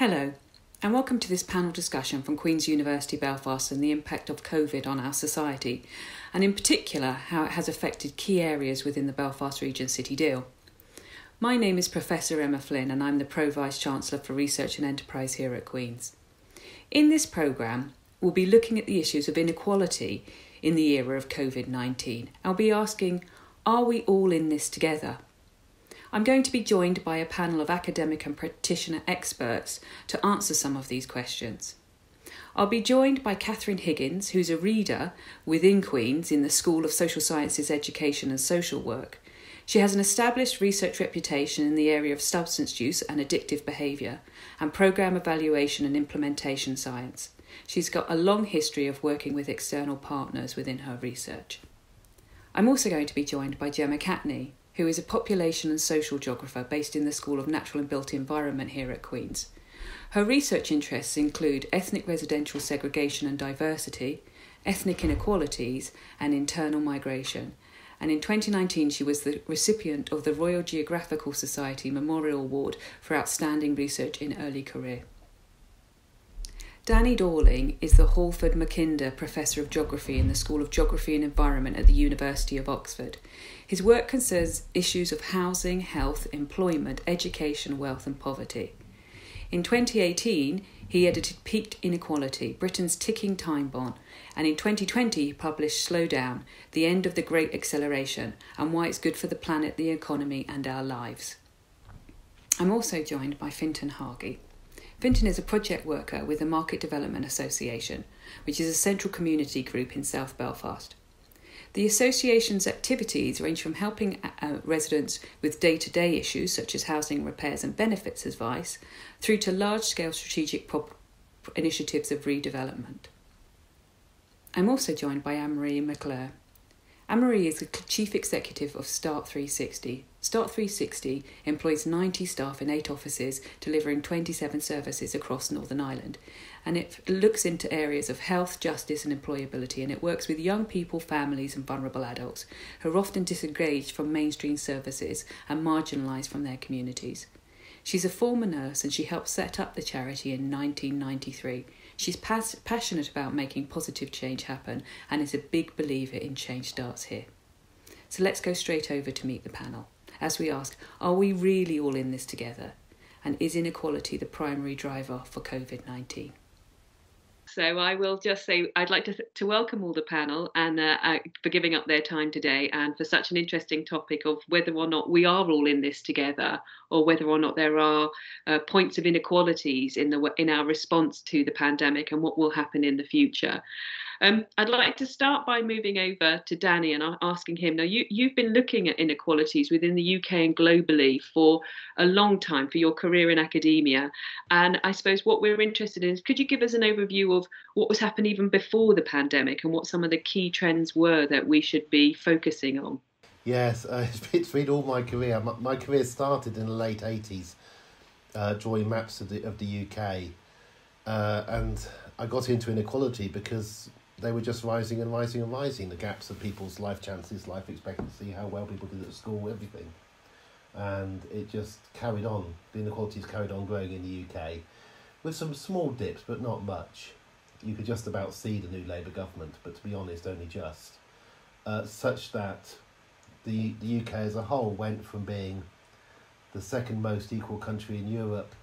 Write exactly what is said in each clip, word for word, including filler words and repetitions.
Hello, and welcome to this panel discussion from Queen's University Belfast on the impact of COVID on our society, and in particular, how it has affected key areas within the Belfast Region City Deal. My name is Professor Emma Flynn, and I'm the Pro-Vice-Chancellor for Research and Enterprise here at Queen's. In this programme, we'll be looking at the issues of inequality in the era of COVID nineteen. I'll be asking, are we all in this together? I'm going to be joined by a panel of academic and practitioner experts to answer some of these questions. I'll be joined by Catherine Higgins, who's a reader within Queen's in the School of Social Sciences, Education and Social Work. She has an established research reputation in the area of substance use and addictive behaviour and programme evaluation and implementation science. She's got a long history of working with external partners within her research. I'm also going to be joined by Gemma Catney, who is a population and social geographer based in the School of Natural and Built Environment here at Queen's. Her research interests include ethnic residential segregation and diversity, ethnic inequalities and internal migration. And in twenty nineteen she was the recipient of the Royal Geographical Society Memorial Award for Outstanding Research in Early Career. Danny Dorling is the Halford McKinder Professor of Geography in the School of Geography and Environment at the University of Oxford. His work concerns issues of housing, health, employment, education, wealth and poverty. In twenty eighteen, he edited Peaked Inequality, Britain's Ticking Time Bond, and in twenty twenty he published Slow Down, The End of the Great Acceleration, and Why It's Good for the Planet, the Economy and Our Lives. I'm also joined by Fintan Hargey. Fintan is a project worker with the Market Development Association, which is a central community group in South Belfast. The association's activities range from helping uh, residents with day-to-day issues such as housing repairs and benefits advice, through to large-scale strategic prop initiatives of redevelopment. I'm also joined by Anne-Marie McClure. Anne-Marie is the Chief Executive of Start three sixty. Start three sixty employs ninety staff in eight offices, delivering twenty-seven services across Northern Ireland. And it looks into areas of health, justice and employability, and it works with young people, families and vulnerable adults who are often disengaged from mainstream services and marginalised from their communities. She's a former nurse and she helped set up the charity in nineteen ninety-three. She's pas- passionate about making positive change happen and is a big believer in change starts here. So let's go straight over to meet the panel as we ask, are we really all in this together? And is inequality the primary driver for COVID nineteen? So I will just say I'd like to, to welcome all the panel and uh, uh, for giving up their time today and for such an interesting topic of whether or not we are all in this together or whether or not there are uh, points of inequalities in the in our response to the pandemic and what will happen in the future. Um, I'd like to start by moving over to Danny and asking him, now you, you've been looking at inequalities within the U K and globally for a long time, for your career in academia, and I suppose what we're interested in is, could you give us an overview of what was happening even before the pandemic and what some of the key trends were that we should be focusing on? Yes, uh, it's been all my career. My, my career started in the late eighties, uh, drawing maps of the, of the U K, uh, and I got into inequality because they were just rising and rising and rising, the gaps of people's life chances, life expectancy, how well people did at school, everything. And it just carried on. The inequalities carried on growing in the U K with some small dips, but not much. You could just about see the new Labour government, but to be honest, only just. Uh, such that the, the U K as a whole went from being the second most equal country in Europe,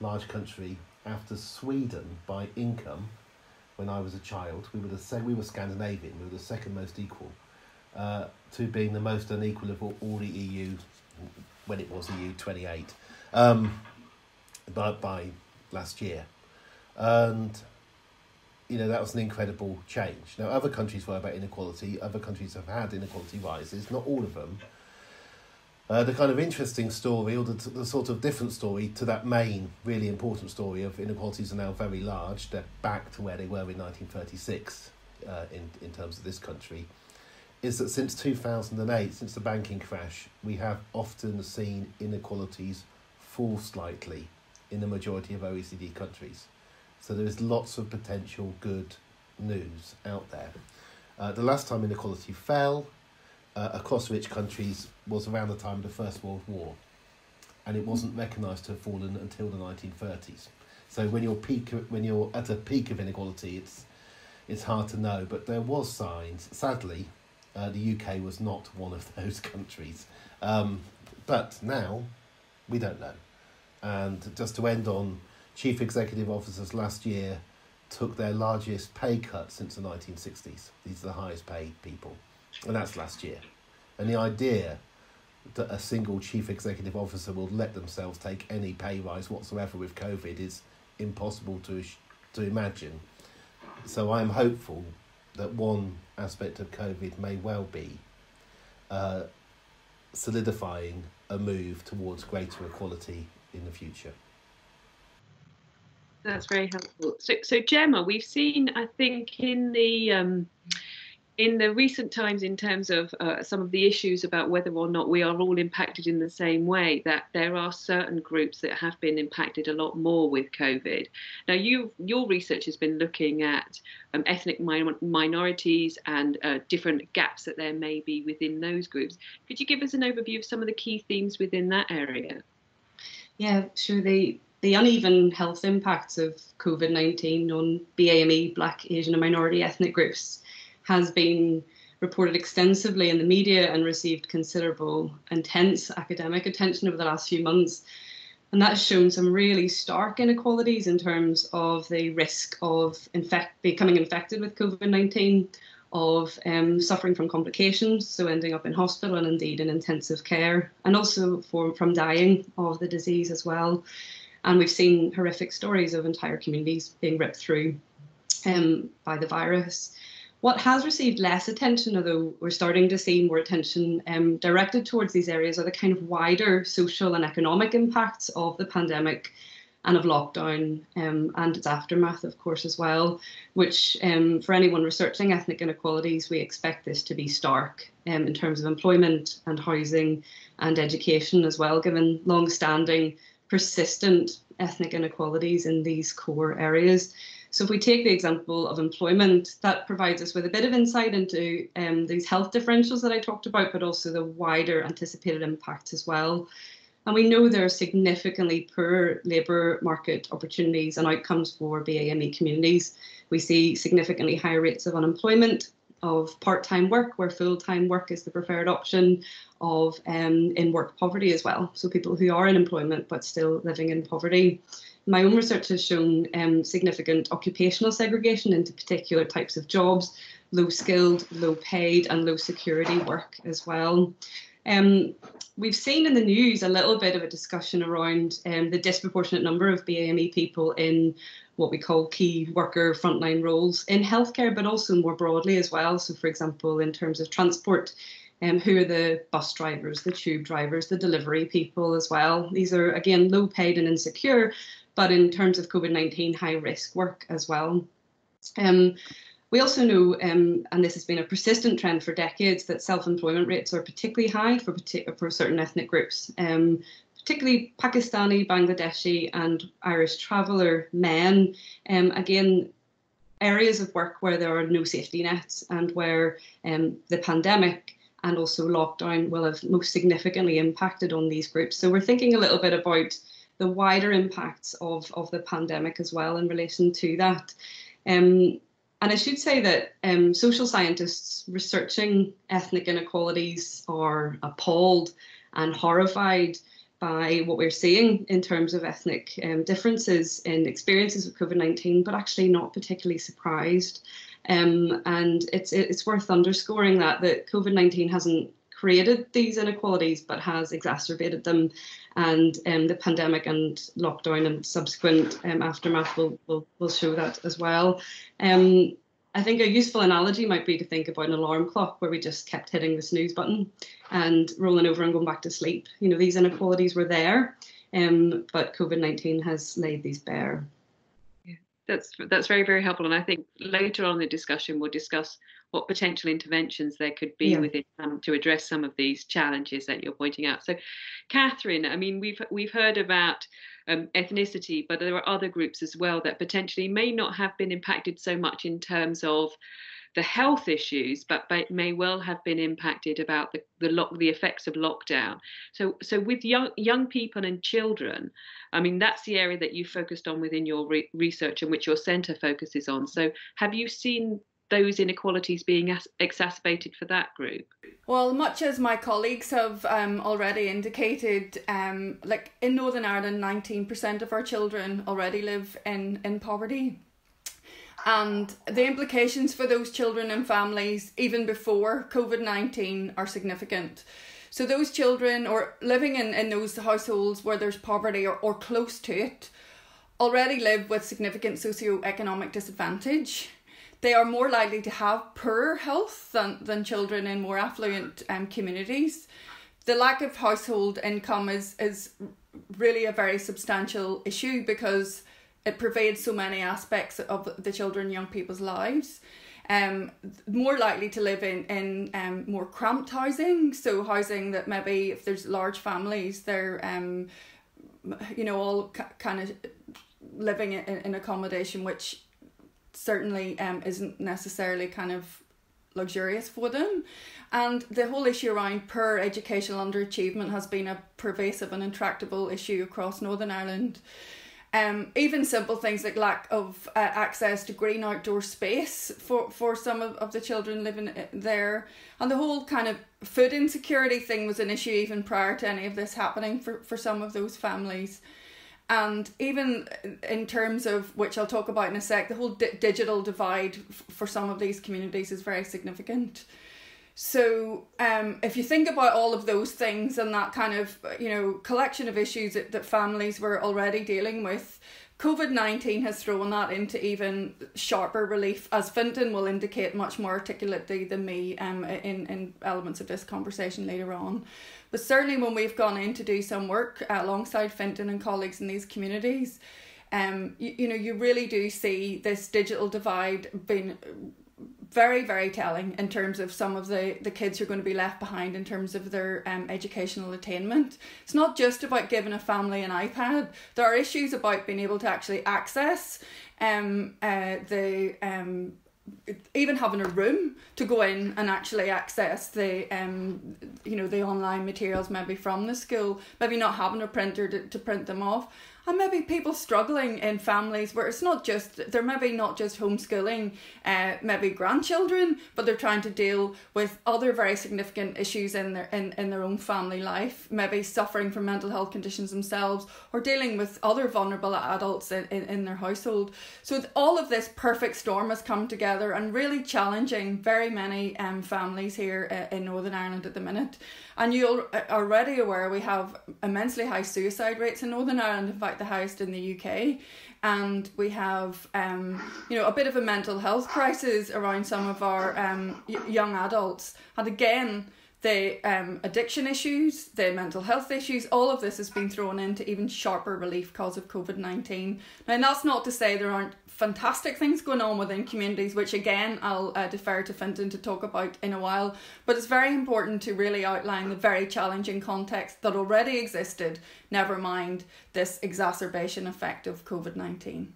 large country, after Sweden by income. When I was a child, we were the we were Scandinavian. We were the second most equal, uh, to being the most unequal of all, all the E U, when it was E U twenty-eight, um, by by last year, and you know that was an incredible change. Now other countries worry about inequality. Other countries have had inequality rises. Not all of them. Uh, the kind of interesting story, or the, the sort of different story to that main really important story of inequalities are now very large. They're back to where they were in nineteen thirty-six uh, in, in terms of this country, is that since two thousand eight, since the banking crash, we have often seen inequalities fall slightly in the majority of O E C D countries. So there is lots of potential good news out there. Uh, the last time inequality fell Uh, across rich countries was around the time of the First World War, and it wasn't recognised to have fallen until the nineteen thirties. So when you're peak, when you're at a peak of inequality, it's it's hard to know. But there was signs. Sadly, uh, the U K was not one of those countries. Um, but now, we don't know. And just to end on, chief executive officers last year took their largest pay cut since the nineteen sixties. These are the highest paid people, and that's last year. And the idea that a single chief executive officer will let themselves take any pay rise whatsoever with COVID is impossible to to imagine. So I'm hopeful that one aspect of COVID may well be uh, solidifying a move towards greater equality in the future. That's very helpful. So, so Gemma, we've seen, I think, in the um, in the recent times, in terms of uh, some of the issues about whether or not we are all impacted in the same way, that there are certain groups that have been impacted a lot more with COVID. Now, you, your research has been looking at um, ethnic min minorities and uh, different gaps that there may be within those groups. Could you give us an overview of some of the key themes within that area? Yeah, sure. The, the uneven health impacts of COVID nineteen on B A M E, Black, Asian and minority ethnic groups has been reported extensively in the media and received considerable intense academic attention over the last few months. And that's shown some really stark inequalities in terms of the risk of infect, becoming infected with COVID nineteen, of um, suffering from complications, so ending up in hospital and indeed in intensive care, and also for, from dying of the disease as well. And we've seen horrific stories of entire communities being ripped through um, by the virus. What has received less attention, although we're starting to see more attention um, directed towards these areas, are the kind of wider social and economic impacts of the pandemic and of lockdown um, and its aftermath, of course, as well, which um, for anyone researching ethnic inequalities, we expect this to be stark um, in terms of employment and housing and education as well, given long-standing, persistent ethnic inequalities in these core areas. So if we take the example of employment, that provides us with a bit of insight into um, these health differentials that I talked about, but also the wider anticipated impacts as well. And we know there are significantly poor labour market opportunities and outcomes for B A M E communities. We see significantly higher rates of unemployment, of part-time work where full-time work is the preferred option, of um, in-work poverty as well. So people who are in employment but still living in poverty. My own research has shown um, significant occupational segregation into particular types of jobs, low-skilled, low-paid and low-security work as well. Um, we've seen in the news a little bit of a discussion around um, the disproportionate number of B A M E people in what we call key worker frontline roles in healthcare, but also more broadly as well. So, for example, in terms of transport, Um, who are the bus drivers, the tube drivers, the delivery people as well. These are, again, low paid and insecure, but in terms of COVID nineteen, high risk work as well. Um, we also know, um, and this has been a persistent trend for decades, that self-employment rates are particularly high for, for certain ethnic groups, um, particularly Pakistani, Bangladeshi and Irish traveller men. Um, again, areas of work where there are no safety nets and where um, the pandemic and also lockdown will have most significantly impacted on these groups. So we're thinking a little bit about the wider impacts of, of the pandemic as well in relation to that. Um, and I should say that um, social scientists researching ethnic inequalities are appalled and horrified by what we're seeing in terms of ethnic um, differences in experiences of COVID nineteen, but actually not particularly surprised. Um, and it's it's worth underscoring that, that COVID nineteen hasn't created these inequalities, but has exacerbated them. And um, the pandemic and lockdown and subsequent um, aftermath will, will, will show that as well. Um, I think a useful analogy might be to think about an alarm clock where we just kept hitting the snooze button and rolling over and going back to sleep. You know, these inequalities were there, um, but COVID nineteen has laid these bare. That's that's very, very helpful. And I think later on in the discussion, we'll discuss what potential interventions there could be yeah. within um, to address some of these challenges that you're pointing out. So, Catherine, I mean, we've we've heard about um, ethnicity, but there are other groups as well that potentially may not have been impacted so much in terms of the health issues, but may well have been impacted about the the, lock, the effects of lockdown. So, so with young young people and children, I mean, that's the area that you focused on within your re research and which your centre focuses on. So have you seen those inequalities being exacerbated for that group? Well, much as my colleagues have um, already indicated, um, like in Northern Ireland, nineteen percent of our children already live in, in poverty. And the implications for those children and families, even before COVID nineteen, are significant. So those children or living in, in those households where there's poverty or, or close to it already live with significant socioeconomic disadvantage. They are more likely to have poorer health than, than children in more affluent um, communities. The lack of household income is, is really a very substantial issue because it pervades so many aspects of the children and young people's lives. Um, more likely to live in, in um, more cramped housing, so housing that maybe if there's large families, they're um, you know, all kind of living in, in accommodation which certainly um isn't necessarily kind of luxurious for them. And the whole issue around poor educational underachievement has been a pervasive and intractable issue across Northern Ireland. Um, even simple things like lack of uh, access to green outdoor space for, for some of, of the children living there. And the whole kind of food insecurity thing was an issue even prior to any of this happening for, for some of those families. And even in terms of, which I'll talk about in a sec, the whole di digital divide f for some of these communities is very significant. So um, if you think about all of those things and that kind of, you know, collection of issues that, that families were already dealing with, COVID nineteen has thrown that into even sharper relief, as Fintan will indicate much more articulately than me um, in, in elements of this conversation later on. But certainly when we've gone in to do some work alongside Fintan and colleagues in these communities, um, you, you know, you really do see this digital divide being very, very telling in terms of some of the, the kids who are going to be left behind in terms of their um, educational attainment. It's not just about giving a family an iPad. There are issues about being able to actually access um, uh, the, um, even having a room to go in and actually access the, um, you know, the online materials maybe from the school, maybe not having a printer to, to print them off. And maybe people struggling in families where it's not just, they're maybe not just homeschooling, uh, maybe grandchildren, but they're trying to deal with other very significant issues in their, in, in their own family life, maybe suffering from mental health conditions themselves or dealing with other vulnerable adults in, in, in their household. So all of this perfect storm has come together and really challenging very many um, families here uh, in Northern Ireland at the minute. And you're already aware we have immensely high suicide rates in Northern Ireland. In fact, the highest in the U K, and we have um you know a bit of a mental health crisis around some of our um young adults, and again the um addiction issues, the mental health issues, all of this has been thrown into even sharper relief because of COVID nineteen. Now, and that's not to say there aren't fantastic things going on within communities, which again I'll uh, defer to Fintan to talk about in a while, but it's very important to really outline the very challenging context that already existed, never mind this exacerbation effect of COVID nineteen.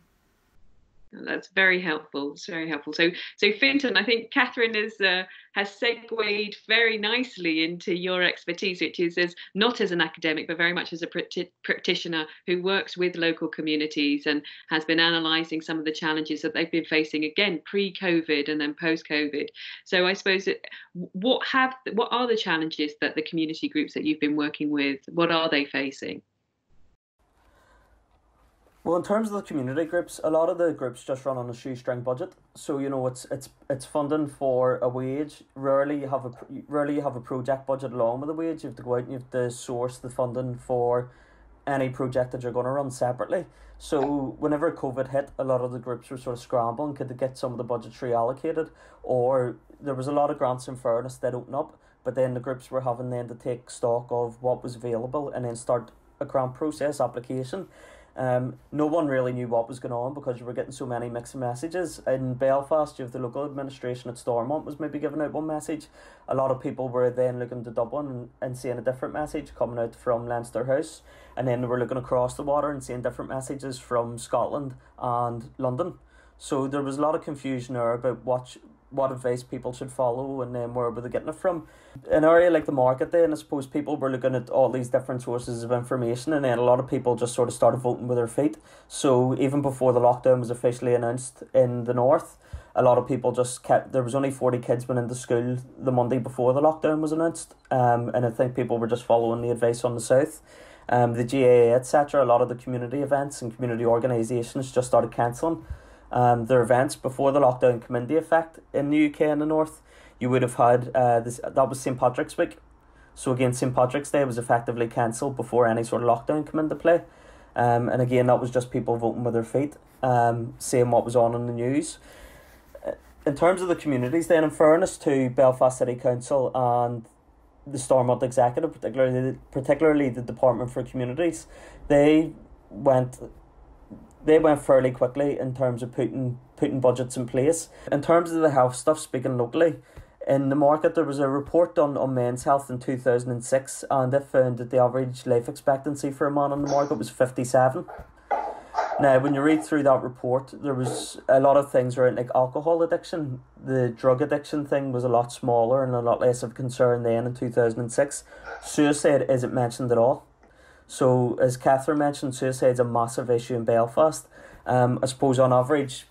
That's very helpful. It's very helpful. So, so Fintan, I think Catherine is, uh, has segued very nicely into your expertise, which is as not as an academic, but very much as a practi practitioner who works with local communities and has been analysing some of the challenges that they've been facing, again pre-COVID and then post-COVID. So, I suppose that what have what are the challenges that the community groups that you've been working with? What are they facing? Well, in terms of the community groups, a lot of the groups just run on a shoestring budget. So, you know, it's it's it's funding for a wage. Rarely you have a rarely you have a project budget along with the wage. You have to go out and you have to source the funding for any project that you're going to run separately. So whenever COVID hit, a lot of the groups were sort of scrambling, could they get some of the budgets reallocated, or there was a lot of grants in fairness that opened up, but then the groups were having then to take stock of what was available and then start a grant process application. Um, no one really knew what was going on because you were getting so many mixed messages. In Belfast, you have the local administration at Stormont was maybe giving out one message. A lot of people were then looking to Dublin and, and seeing a different message coming out from Leinster House. And then they were looking across the water and seeing different messages from Scotland and London. So there was a lot of confusion there about what, what advice people should follow, and then where were they getting it from. An area like the market then, I suppose people were looking at all these different sources of information, and then a lot of people just sort of started voting with their feet. So even before the lockdown was officially announced in the north, a lot of people just kept, there was only forty kids went into school the Monday before the lockdown was announced, um, and I think people were just following the advice on the south. Um, the G A A, et cetera, a lot of the community events and community organisations just started cancelling Um, their events before the lockdown came into effect in the U K and the north. You would have had, uh, this, that was Saint Patrick's Week. So again, Saint Patrick's Day was effectively cancelled before any sort of lockdown came into play. Um, and again, that was just people voting with their feet, um, seeing what was on in the news. In terms of the communities then, in fairness to Belfast City Council and the Stormont Executive, particularly particularly the Department for Communities, they went... They went fairly quickly in terms of putting putting budgets in place. In terms of the health stuff, speaking locally, in the market there was a report done on men's health in two thousand six, and it found that the average life expectancy for a man in the market was fifty-seven. Now, when you read through that report, there was a lot of things around like alcohol addiction. The drug addiction thing was a lot smaller and a lot less of concern then in two thousand six. Suicide isn't mentioned at all. So, as Catherine mentioned, suicide's a massive issue in Belfast. Um, I suppose on average,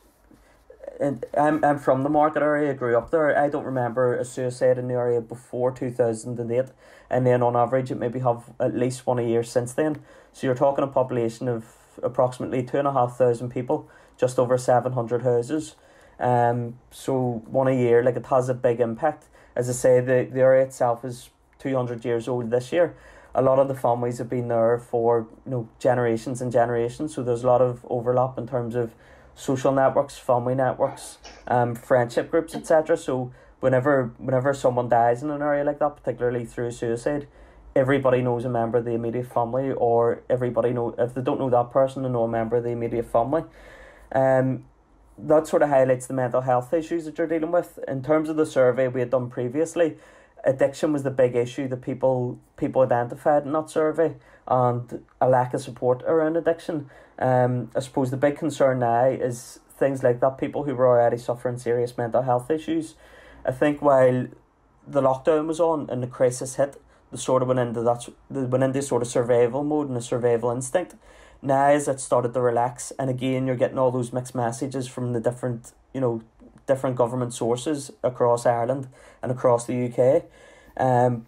and I'm I'm from the market area, grew up there. I don't remember a suicide in the area before two thousand and eight, and then on average, it maybe have at least one a year since then. So you're talking a population of approximately two and a half thousand people, just over seven hundred houses. Um, so one a year, like it has a big impact. As I say, the the area itself is two hundred years old this year. A lot of the families have been there for, you know, generations and generations, so there's a lot of overlap in terms of social networks, family networks, um, friendship groups, et cetera. So whenever whenever someone dies in an area like that, particularly through suicide, everybody knows a member of the immediate family, or everybody know if they don't know that person, they know a member of the immediate family. Um, that sort of highlights the mental health issues that you're dealing with. In terms of the survey we had done previously, addiction was the big issue that people people identified in that survey, and a lack of support around addiction. Um, I suppose the big concern now is things like that, people who were already suffering serious mental health issues. I think while the lockdown was on and the crisis hit, they sort of went into that, they went into sort of survival mode and a survival instinct. Now as it started to relax, and again you're getting all those mixed messages from the different, you know, different government sources across Ireland and across the U K. Um,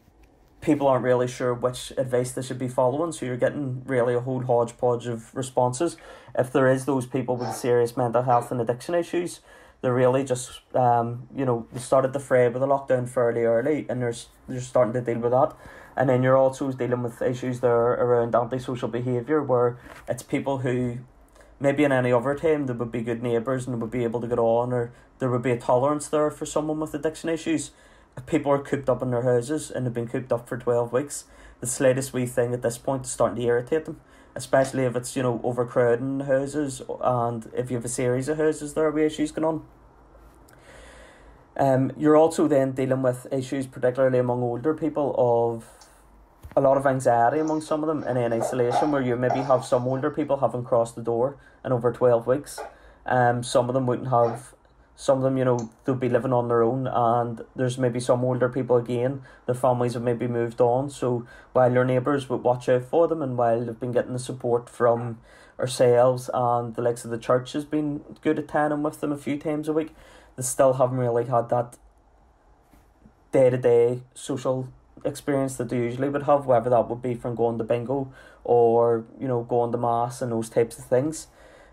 people aren't really sure which advice they should be following, so you're getting really a whole hodgepodge of responses. If there is those people with serious mental health and addiction issues, they're really just, um, you know, they started the fray with the lockdown fairly early, and they're, they're starting to deal with that. And then you're also dealing with issues there around antisocial behaviour, where it's people who... Maybe in any other time there would be good neighbours and they would be able to get on, or there would be a tolerance there for someone with addiction issues. If people are cooped up in their houses and have been cooped up for twelve weeks, the slightest wee thing at this point is starting to irritate them, especially if it's, you know, overcrowding houses, and if you have a series of houses there where issues going on. Um, you're also then dealing with issues, particularly among older people, of a lot of anxiety among some of them, and in isolation, where you maybe have some older people haven't crossed the door in over twelve weeks. Um, some of them wouldn't have, some of them, you know, they'll be living on their own, and there's maybe some older people again, their families have maybe moved on, so while their neighbours would watch out for them, and while they've been getting the support from ourselves and the likes of the church has been good at tanning with them a few times a week, they still haven't really had that day-to-day social experience that they usually would have, whether that would be from going to bingo or, you know, going to mass and those types of things.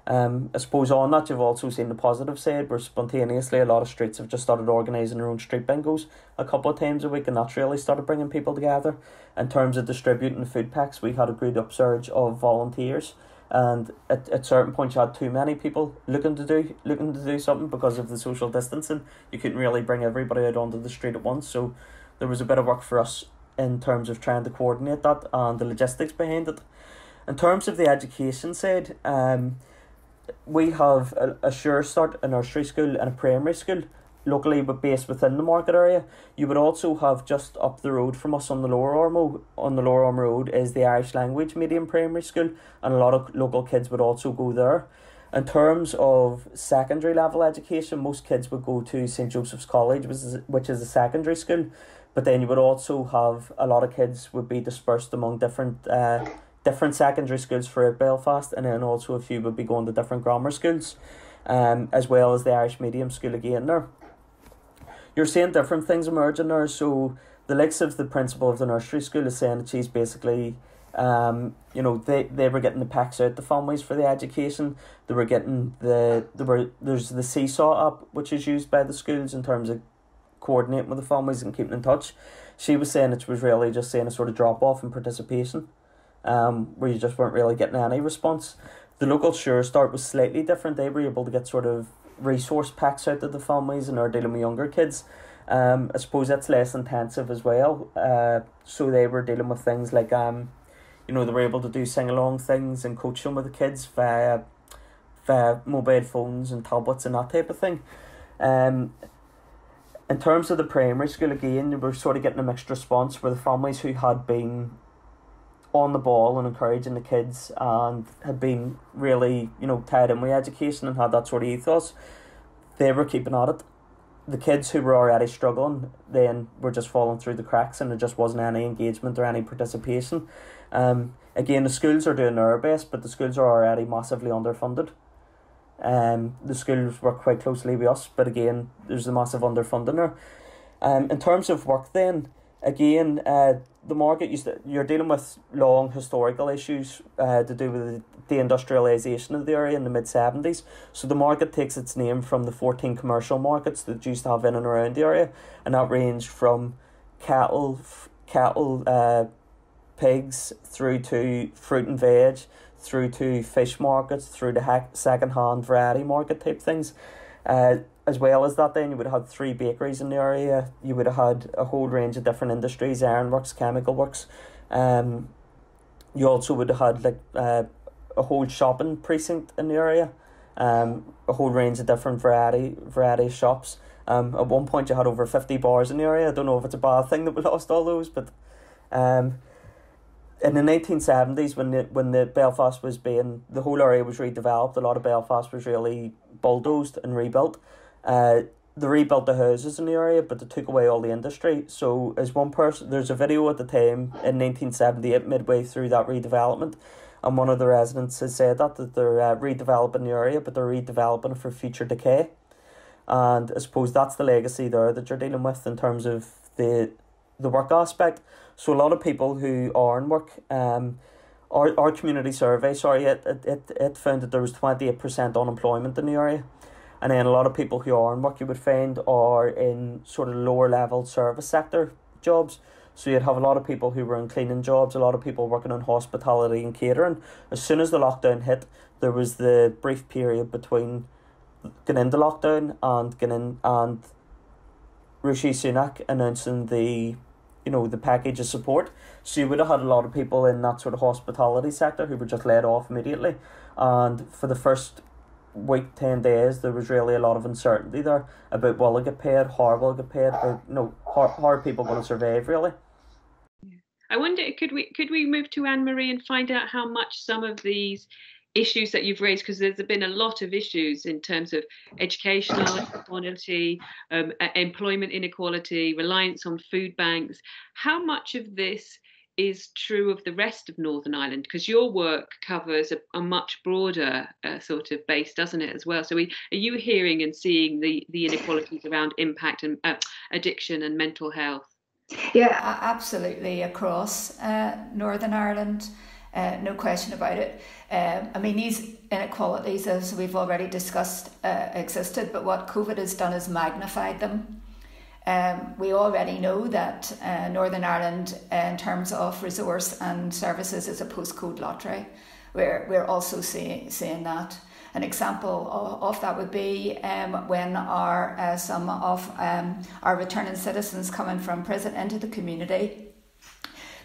Um, I suppose on that you've also seen the positive side, where spontaneously a lot of streets have just started organising their own street bingos a couple of times a week, and that's really started bringing people together. In terms of distributing food packs, we had a good upsurge of volunteers, and at, at certain points you had too many people looking to do looking to do something because of the social distancing. You couldn't really bring everybody out onto the street at once, so there was a bit of work for us in terms of trying to coordinate that and the logistics behind it. In terms of the education side, um, we have a, a Sure Start, a nursery school and a primary school locally but based within the market area. You would also have just up the road from us on the Lower Orme, on the Lower Orme Road is the Irish Language Medium Primary School, and a lot of local kids would also go there. In terms of secondary level education, most kids would go to St Joseph's College, which is, which is a secondary school, but then you would also have a lot of kids would be dispersed among different uh, different secondary schools throughout Belfast, and then also a few would be going to different grammar schools, um, as well as the Irish Medium School again there. You're seeing different things emerging there, so the likes of the principal of the nursery school is saying that she's basically... Um, you know, they, they were getting the packs out the families for the education. They were getting the they were there's the Seesaw app, which is used by the schools in terms of coordinating with the families and keeping in touch. She was saying it was really just seeing a sort of drop off in participation, um, where you just weren't really getting any response. The local Sure Start was slightly different. They were able to get sort of resource packs out to the families and are dealing with younger kids. Um, I suppose that's less intensive as well. Uh, so they were dealing with things like um. You know, they were able to do sing-along things and coach them with the kids via, via mobile phones and tablets and that type of thing. Um, in terms of the primary school, again, we were sort of getting a mixed response where the families who had been on the ball and encouraging the kids and had been really, you know, tied in with education and had that sort of ethos, they were keeping at it. The kids who were already struggling then were just falling through the cracks and there just wasn't any engagement or any participation. Um, again, the schools are doing their best, but the schools are already massively underfunded. Um, the schools work quite closely with us, but again, there's a massive underfunding there. Um, in terms of work then, again, uh, the market, used to, you're dealing with long historical issues uh, to do with the deindustrialisation of the area in the mid seventies. So the market takes its name from the fourteen commercial markets that used to have in and around the area, and that ranged from cattle, cattle, uh, pigs, through to fruit and veg, through to fish markets, through to second-hand variety market type things. Uh, as well as that then, you would have had three bakeries in the area. You would have had a whole range of different industries, ironworks, chemical works. Um, you also would have had like uh, a whole shopping precinct in the area, um, a whole range of different variety variety shops. Um, at one point you had over fifty bars in the area. I don't know if it's a bad thing that we lost all those, but... um. In the nineteen seventies, when the when the Belfast was being, the whole area was redeveloped, a lot of Belfast was really bulldozed and rebuilt. Uh, they rebuilt the houses in the area, but they took away all the industry. So as one person, there's a video at the time in nineteen seventy-eight, midway through that redevelopment, and one of the residents has said that, that they're uh, redeveloping the area, but they're redeveloping it for future decay. And I suppose that's the legacy there that you're dealing with in terms of the the work aspect. So a lot of people who are in work, um, our, our community survey, sorry, it, it, it found that there was twenty-eight percent unemployment in the area. And then a lot of people who are in work, you would find, are in sort of lower level service sector jobs. So you'd have a lot of people who were in cleaning jobs, a lot of people working in hospitality and catering. As soon as the lockdown hit, there was the brief period between getting into lockdown and getting in, and Rishi Sunak announcing the... you know, the package of support. So you would have had a lot of people in that sort of hospitality sector who were just laid off immediately. And for the first week, ten days, there was really a lot of uncertainty there about will I get paid, how will I get paid, or you know, how, how are people going to survive really. I wonder, could we could we move to Anne-Marie and find out how much some of these issues that you've raised, because there's been a lot of issues in terms of educational inequality, um, employment inequality, reliance on food banks. How much of this is true of the rest of Northern Ireland? Because your work covers a, a much broader uh, sort of base, doesn't it, as well? So we, are you hearing and seeing the, the inequalities around impact and uh, addiction and mental health? Yeah, absolutely, across uh, Northern Ireland. Uh, no question about it. Um, I mean, these inequalities, as we've already discussed, uh, existed, but what COVID has done is magnified them. Um, we already know that uh, Northern Ireland, uh, in terms of resource and services, is a postcode lottery. We're, we're also see, seeing that. An example of, of that would be um, when our uh, some of um, our returning citizens coming from prison into the community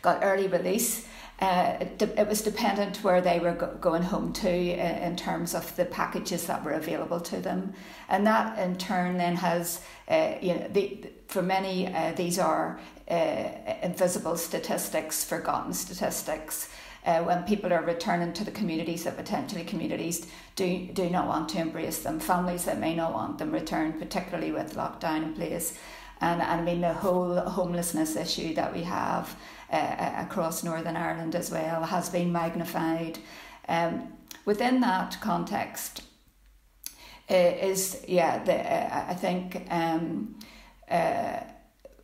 got early release. Uh, it, de it was dependent where they were go going home to uh, in terms of the packages that were available to them, and that in turn then has uh, you know the for many uh, these are uh, invisible statistics, forgotten statistics, uh, when people are returning to the communities that potentially communities do, do not want to embrace them, families that may not want them returned, particularly with lockdown in place. And, and I mean, the whole homelessness issue that we have uh, across Northern Ireland as well has been magnified. Um, within that context uh, is, yeah, the, uh, I think um, uh,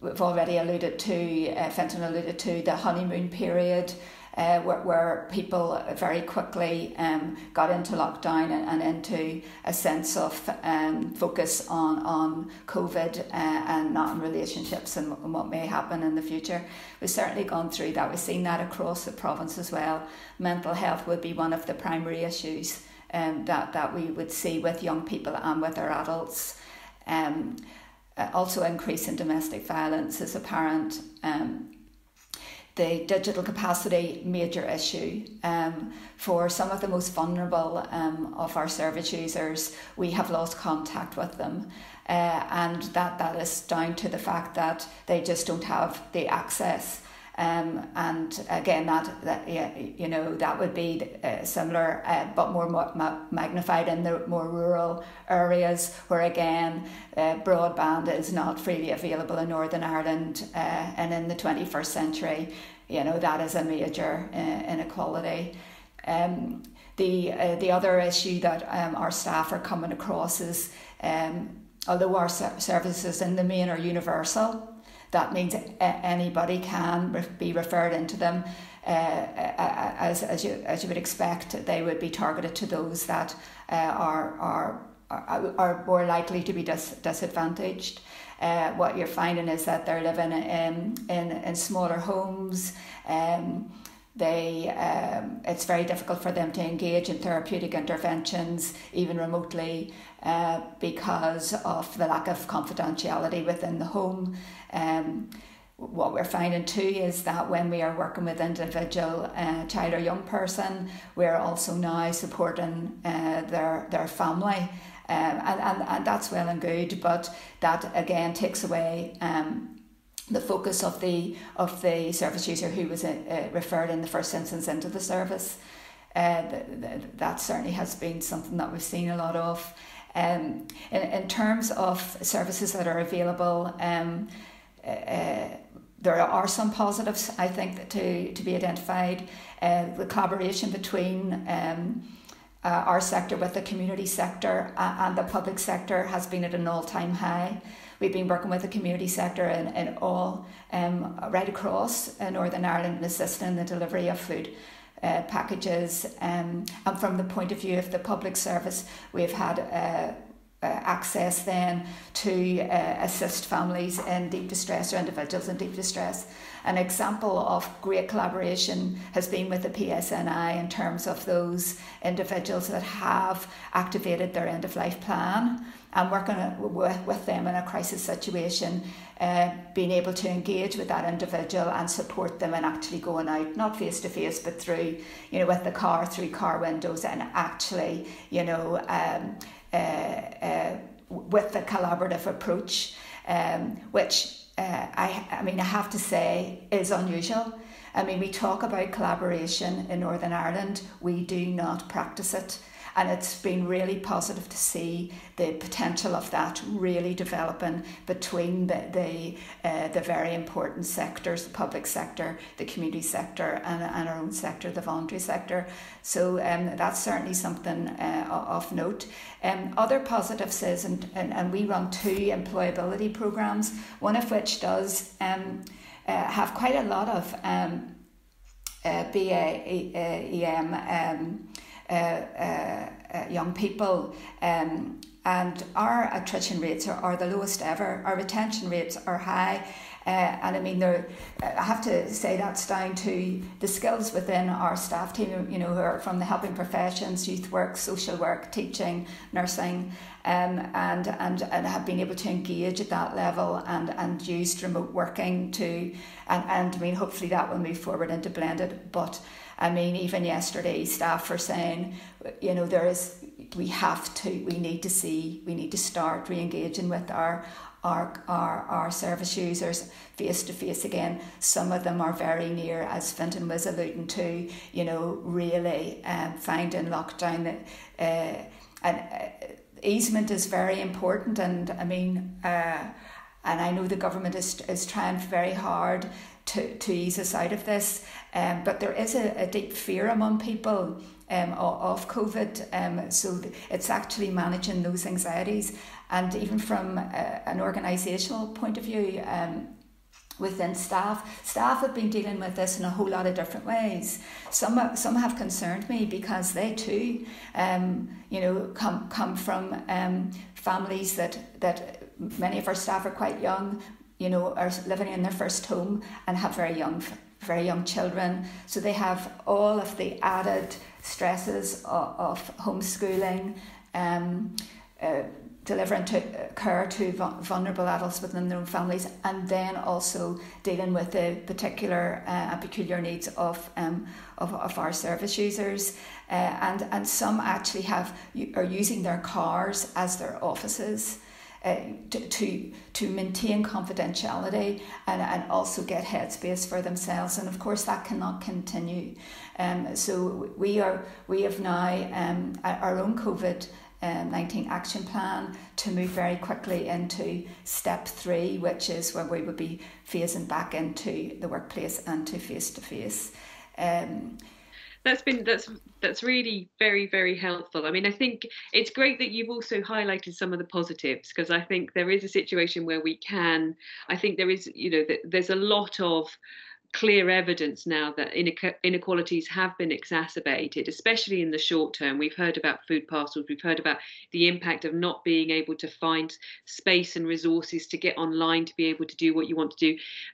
we've already alluded to, uh, Fintan alluded to the honeymoon period uh, where, where people very quickly um, got into lockdown and, and into a sense of um, focus on, on COVID uh, and not on relationships and, and what may happen in the future. We've certainly gone through that. We've seen that across the province as well. Mental health would be one of the primary issues um, that, that we would see with young people and with our adults. Um, Uh, also, increase in domestic violence is apparent. Um, the digital capacity, major issue. Um, for some of the most vulnerable um, of our service users, we have lost contact with them. Uh, and that, that is down to the fact that they just don't have the access. Um, and again, that, that yeah, you know, that would be uh, similar, uh, but more ma magnified in the more rural areas, where again, uh, broadband is not freely available in Northern Ireland, uh, and in the twenty-first century, you know, that is a major uh, inequality. Um, the uh, the other issue that um, our staff are coming across is, um, although our services in the main are universal, that means anybody can be referred into them. Uh, as as you as you would expect, they would be targeted to those that uh, are are are more likely to be dis disadvantaged. Uh, what you're finding is that they're living in in, in smaller homes. Um, They, um, it's very difficult for them to engage in therapeutic interventions, even remotely, uh, because of the lack of confidentiality within the home. Um, what we're finding too is that when we are working with individual uh, child or young person, we're also now supporting uh, their, their family. Um, and, and, and that's well and good, but that again takes away um, the focus of the of the service user who was uh, referred in the first instance into the service. Uh, th th that certainly has been something that we've seen a lot of. Um, in, in terms of services that are available, um, uh, there are some positives, I think, that to, to be identified. Uh, the collaboration between um, uh, our sector with the community sector and the public sector has been at an all-time high. We've been working with the community sector and, and all um, right across Northern Ireland, assisting in the delivery of food uh, packages. Um, and from the point of view of the public service, we've had uh, uh, access then to uh, assist families in deep distress or individuals in deep distress. An example of great collaboration has been with the P S N I in terms of those individuals that have activated their end-of-life plan, and working with them in a crisis situation, uh, being able to engage with that individual and support them and actually going out, not face to face, but through, you know, with the car, through car windows, and actually, you know, um, uh, uh, with the collaborative approach, um, which uh, I, I mean, I have to say is unusual. I mean, we talk about collaboration in Northern Ireland, we do not practice it. And it's been really positive to see the potential of that really developing between the the, uh, the very important sectors, the public sector, the community sector, and, and our own sector, the voluntary sector. So um, that's certainly something uh, of note. Um, other positives is, and, and, and we run two employability programs, one of which does um, uh, have quite a lot of um, uh, B A M um, Uh, uh, uh, young people, um, and our attrition rates are, are the lowest ever. Our retention rates are high, uh, and I mean, they're, I have to say that's down to the skills within our staff team, you know, who are from the helping professions, youth work, social work, teaching, nursing, um, and, and, and have been able to engage at that level and, and used remote working to, and, and I mean, hopefully that will move forward into blended, but I mean, even yesterday, staff are saying, you know, there is, we have to, we need to see, we need to start re-engaging with our Our, our, our service users face to face again. Some of them are very near, as Fintan was alluding to, you know, really um, finding lockdown that uh, and uh, easement is very important. And I mean, uh, and I know the government is, is trying very hard to, to ease us out of this, um, but there is a, a deep fear among people um, of COVID. Um, so it's actually managing those anxieties. And even from a, an organisational point of view, um, within staff, staff have been dealing with this in a whole lot of different ways. Some some have concerned me because they too, um, you know, come come from um, families that that many of our staff are quite young, you know, are living in their first home and have very young very young children. So they have all of the added stresses of, of homeschooling. Um, uh, delivering to, uh, care to vulnerable adults within their own families, and then also dealing with the particular uh, and peculiar needs of, um, of, of our service users. Uh, and, and some actually have are using their cars as their offices uh, to, to, to maintain confidentiality and, and also get headspace for themselves. And of course that cannot continue. Um, so we, are, we have now um, our own COVID Um, nineteen action plan to move very quickly into step three, which is where we would be phasing back into the workplace and to face to face. Um, that's been that's that's really very very helpful. I mean, I think it's great that you've also highlighted some of the positives, because I think there is a situation where we can. I think there is, you know, there's a lot of clear evidence now that inequalities have been exacerbated, especially in the short term. We've heard about food parcels, we've heard about the impact of not being able to find space and resources to get online to be able to do what you want to do,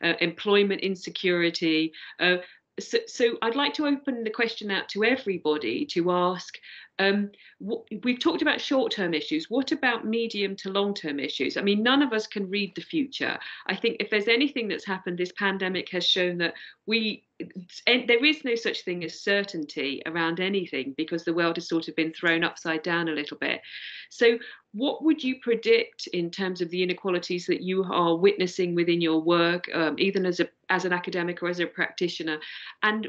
uh, employment insecurity. Uh, so, so I'd like to open the question out to everybody to ask, um, what, we've talked about short-term issues, what about medium to long-term issues? I mean, none of us can read the future. I think if there's anything that's happened, this pandemic has shown that we, and there is no such thing as certainty around anything, because the world has sort of been thrown upside down a little bit. So what would you predict in terms of the inequalities that you are witnessing within your work, um, even as a as an academic or as a practitioner? And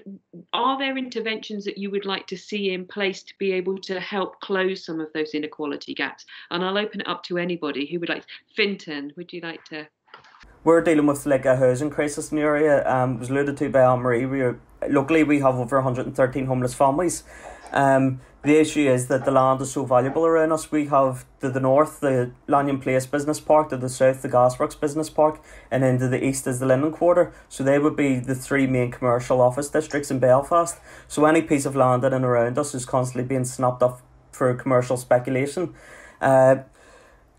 are there interventions that you would like to see in place to be able to help close some of those inequality gaps? And I'll open it up to anybody who would like. Fintan, would you like to? We're dealing with like a housing crisis in the area. Um, it was alluded to by Anne-Marie. We are, locally, we have over one hundred and thirteen homeless families. Um, the issue is that the land is so valuable around us. We have to the north the Lanyon Place Business Park, to the south the Gasworks Business Park, and then to the east is the Linden Quarter. So they would be the three main commercial office districts in Belfast. So any piece of land in and around us is constantly being snapped up for commercial speculation. Uh,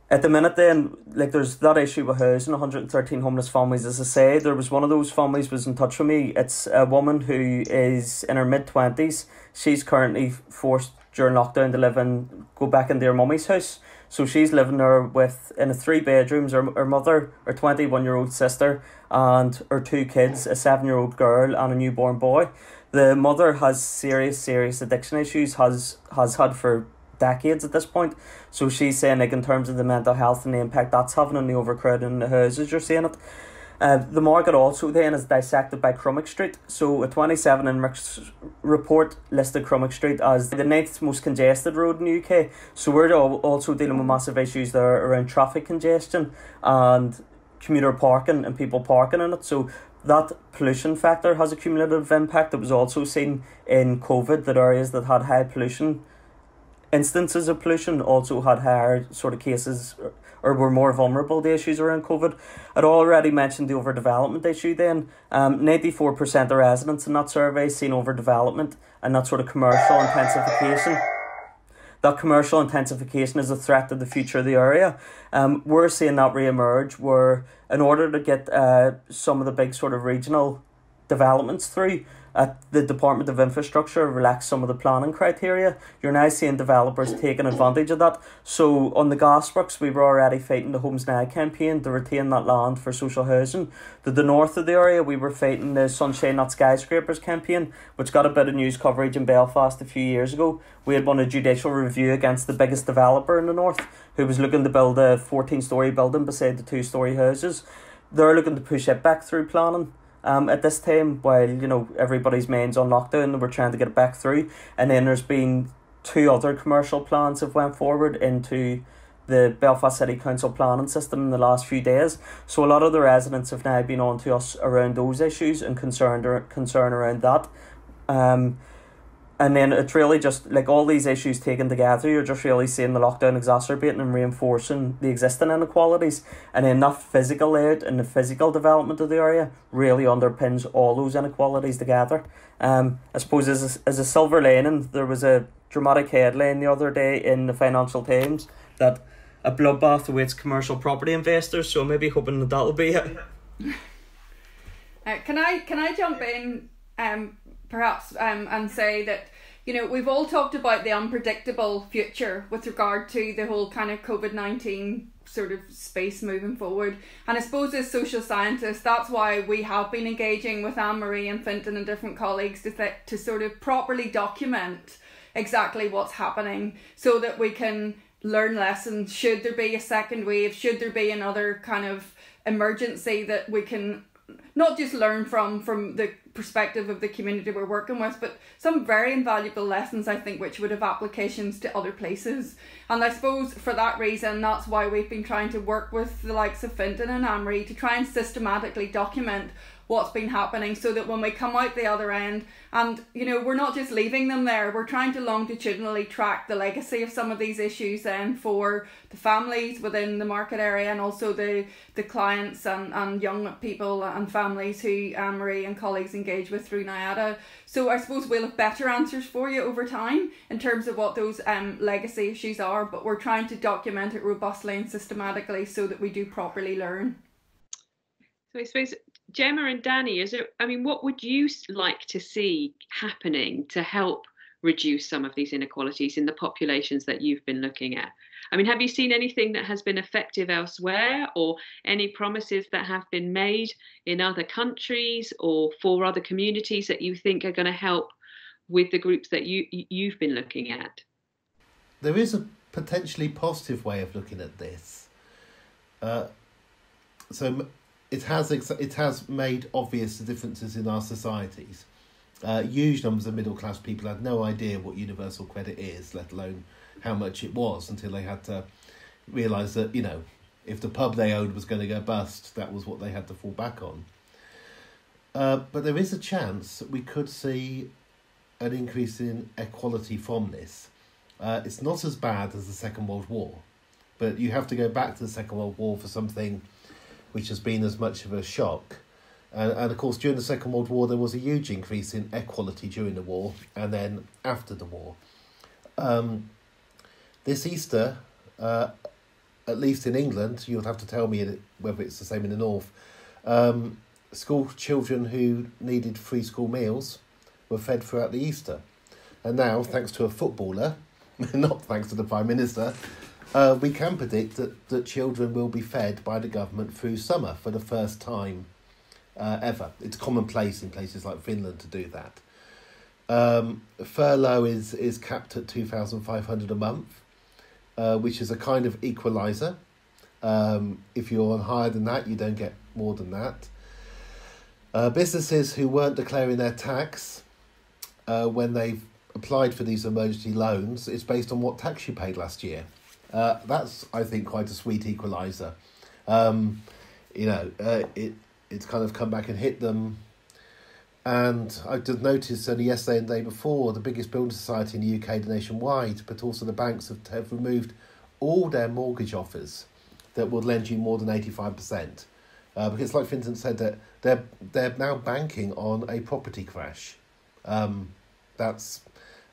At the minute then, like there's that issue with housing, one hundred and thirteen homeless families, as I say. There was one of those families was in touch with me. It's a woman who is in her mid-twenties. She's currently forced during lockdown to live in, go back into her mummy's house. So she's living there with, in a three bedrooms, her, her mother, her twenty-one-year-old sister, and her two kids, a seven-year-old girl and a newborn boy. The mother has serious, serious addiction issues, has, has had for decades at this point. So she's saying, like, in terms of the mental health and the impact that's having on the overcrowding in the houses, you're seeing it. Uh, the market also then is dissected by Crumic Street. So a twenty-seven Inric's report listed Crumic Street as the ninth most congested road in the U K. So we're also dealing with massive issues there around traffic congestion and commuter parking and people parking in it. So that pollution factor has a cumulative impact. It was also seen in COVID that areas that had high pollution instances of pollution also had higher sort of cases or were more vulnerable to issues around COVID. I'd already mentioned the overdevelopment issue then. Um, ninety-four percent of residents in that survey seen overdevelopment and that sort of commercial intensification. That commercial intensification is a threat to the future of the area. Um, we're seeing that re-emerge where in order to get uh, some of the big sort of regional developments through, at the Department of Infrastructure relaxed some of the planning criteria, you're now seeing developers taking advantage of that. So on the Gasworks, we were already fighting the Homes Now campaign to retain that land for social housing. To the north of the area, we were fighting the Sunshine Not Skyscrapers campaign, which got a bit of news coverage in Belfast a few years ago. We had won a judicial review against the biggest developer in the north, who was looking to build a fourteen storey building beside the two storey houses. They're looking to push it back through planning um, at this time, while, you know, everybody's mind's on lockdown and we're trying to get it back through. And then there's been two other commercial plans have went forward into the Belfast City Council planning system in the last few days. So a lot of the residents have now been on to us around those issues and concerned or concern around that. Um, and then it's really just like all these issues taken together, you're just really seeing the lockdown exacerbating and reinforcing the existing inequalities, and then that physical layout and the physical development of the area really underpins all those inequalities together. Um, I suppose as a, as a silver lining, there was a dramatic headline the other day in the Financial Times that a bloodbath awaits commercial property investors, so maybe hoping that that'll be it. Uh, can I can I jump in? Um. Perhaps um, and say that, you know, we've all talked about the unpredictable future with regard to the whole kind of COVID nineteen sort of space moving forward. And I suppose as social scientists, that's why we have been engaging with Anne-Marie and Fintan and different colleagues to, th to sort of properly document exactly what's happening so that we can learn lessons. Should there be a second wave? Should there be another kind of emergency that we can not just learn from from the perspective of the community we're working with, but some very invaluable lessons, I think, which would have applications to other places. And I suppose for that reason, that's why we've been trying to work with the likes of Fintan and Anne-Marie to try and systematically document what's been happening so that when we come out the other end, and, you know, we're not just leaving them there, we're trying to longitudinally track the legacy of some of these issues then for the families within the market area, and also the, the clients and, and young people and families who Anne-Marie and colleagues engage with through NIADA. So I suppose we'll have better answers for you over time in terms of what those um legacy issues are, but we're trying to document it robustly and systematically so that we do properly learn. So I suppose, Gemma and Danny, is it, I mean, what would you like to see happening to help reduce some of these inequalities in the populations that you've been looking at? I mean, have you seen anything that has been effective elsewhere, or any promises that have been made in other countries or for other communities that you think are going to help with the groups that you, you've been looking at? There is a potentially positive way of looking at this. Uh, so... It has it has made obvious the differences in our societies. Uh, huge numbers of middle class people had no idea what universal credit is, let alone how much it was, until they had to realise that, you know, if the pub they owned was going to go bust, that was what they had to fall back on. Uh, but there is a chance that we could see an increase in equality from this. Uh, it's not as bad as the Second World War, but you have to go back to the Second World War for something which has been as much of a shock. And, and of course, during the Second World War, there was a huge increase in equality during the war and then after the war. Um, this Easter, uh, at least in England, you'll have to tell me whether it's the same in the north, um, school children who needed free school meals were fed throughout the Easter. And now, thanks to a footballer, not thanks to the Prime Minister, Uh, we can predict that, that children will be fed by the government through summer for the first time uh, ever. It's commonplace in places like Finland to do that. Um, furlough is, is capped at two thousand five hundred dollars a month, uh, which is a kind of equaliser. Um, if you're on higher than that, you don't get more than that. Uh, businesses who weren't declaring their tax uh, when they've applied for these emergency loans, it's based on what tax you paid last year. Uh, that's, I think, quite a sweet equaliser. Um, you know, uh, it it's kind of come back and hit them. And I just noticed only yesterday and the day before, the biggest building society in the U K nationwide, but also the banks have, have removed all their mortgage offers that would lend you more than eighty-five percent. Uh, because like Fintan said, that they're, they're now banking on a property crash. Um, that's...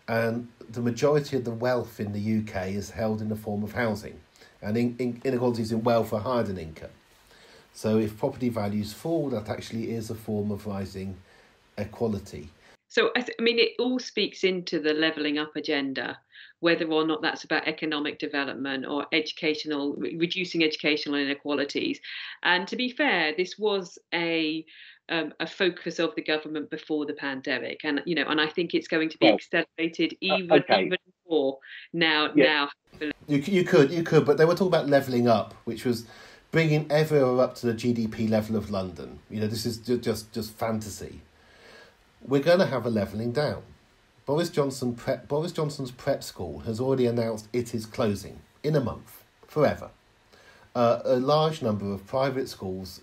And the majority of the wealth in the U K is held in the form of housing, and in, in, inequalities in wealth are higher than income. So if property values fall, that actually is a form of rising equality. So, I, th- I mean, it all speaks into the levelling up agenda, whether or not that's about economic development or educational, reducing educational inequalities. And to be fair, this was a um, a focus of the government before the pandemic. And, you know, and I think it's going to be accelerated even, uh, okay. even more now. Yeah. now. You, you could, you could, but they were talking about levelling up, which was bringing everywhere up to the G D P level of London. You know, this is just just fantasy. We're going to have a levelling down. Boris Johnson prep, Boris Johnson's prep school has already announced it is closing in a month, forever. Uh, a large number of private schools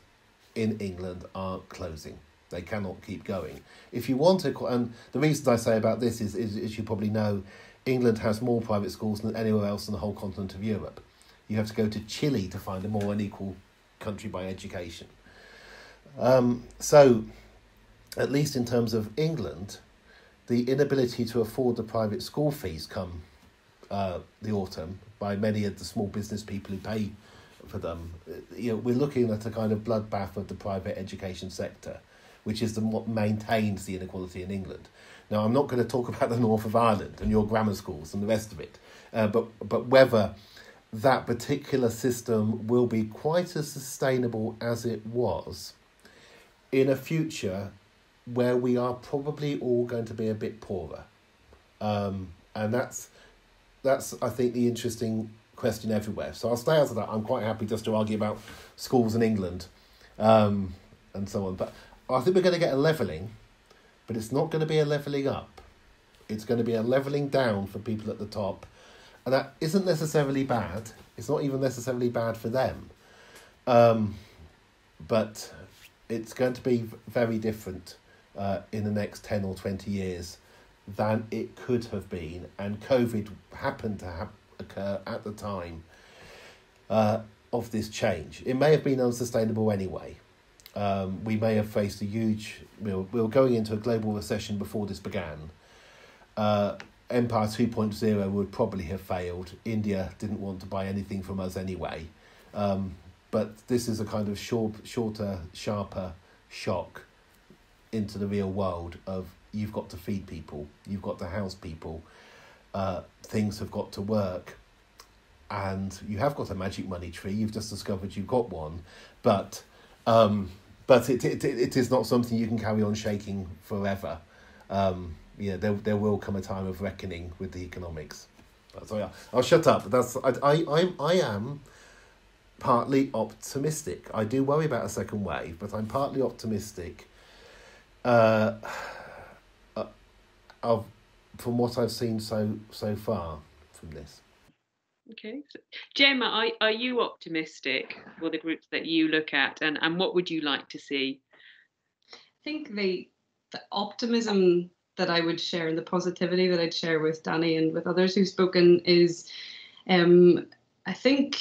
in England are closing. They cannot keep going. If you want to, and the reasons I say about this is, is, as you probably know, England has more private schools than anywhere else in the whole continent of Europe. You have to go to Chile to find a more unequal country by education. Um, so, at least in terms of England, the inability to afford the private school fees come uh, the autumn by many of the small business people who pay for them. You know, we're looking at a kind of bloodbath of the private education sector, which is the, what maintains the inequality in England. Now, I'm not going to talk about the north of Ireland and your grammar schools and the rest of it, uh, but but whether that particular system will be quite as sustainable as it was in a future where we are probably all going to be a bit poorer. Um, and that's, that's I think, the interesting question everywhere. So I'll stay out of that. I'm quite happy just to argue about schools in England um, and so on. But I think we're going to get a levelling, but it's not going to be a levelling up. It's going to be a levelling down for people at the top. And that isn't necessarily bad. It's not even necessarily bad for them. Um, but it's going to be very different uh, in the next ten or twenty years than it could have been. And COVID happened to ha- occur at the time uh, of this change. It may have been unsustainable anyway. Um, we may have faced a huge... We were, we were going into a global recession before this began. Uh Empire two point oh would probably have failed. India didn't want to buy anything from us anyway. Um, but this is a kind of short, shorter, sharper shock into the real world of you've got to feed people, you've got to house people, uh, things have got to work, and you have got a magic money tree. You've just discovered you've got one, but um, but it, it it is not something you can carry on shaking forever. Um, Yeah, there there will come a time of reckoning with the economics. So yeah, I'll shut up. That's I I I'm, I am partly optimistic. I do worry about a second wave, but I'm partly optimistic. Uh, uh, of from what I've seen so so far from this. Okay, Gemma, are are you optimistic for the groups that you look at, and and what would you like to see? I think the the optimism that I would share, and the positivity that I'd share with Danny and with others who've spoken, is um, I think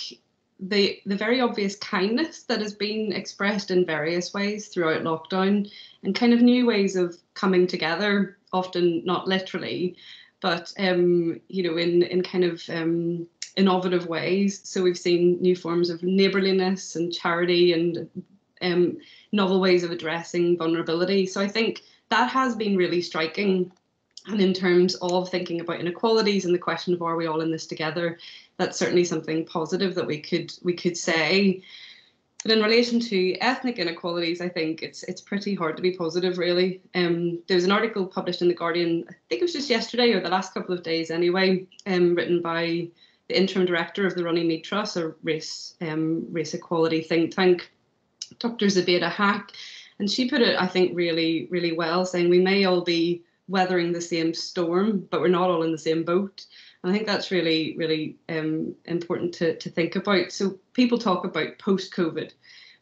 the the very obvious kindness that has been expressed in various ways throughout lockdown, and kind of new ways of coming together, often not literally, but um, you know, in in kind of um, innovative ways. So we've seen new forms of neighbourliness and charity, and um, novel ways of addressing vulnerability. So I think that has been really striking. And in terms of thinking about inequalities and the question of are we all in this together, that's certainly something positive that we could we could say. But in relation to ethnic inequalities, I think it's it's pretty hard to be positive, really. Um, there was an article published in The Guardian, I think it was just yesterday or the last couple of days anyway, um, written by the interim director of the Runnymede Trust, a race, um, race equality think tank, Doctor Zubeda Hack. And she put it, I think, really, really well, saying we may all be weathering the same storm, but we're not all in the same boat. And I think that's really, really um, important to, to think about. So people talk about post-COVID,